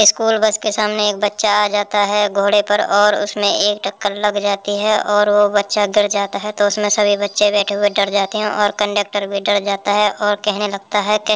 school bus के सामने एक बच्चा आ जाता है घोड़े पर और उसमें एक टक्कर लग जाती है और वो बच्चा गिर जाता है, तो उसमें सभी बच्चे बैठे हुए डर जाते हैं और कंडक्टर भी डर जाता है और कहने लगता है कि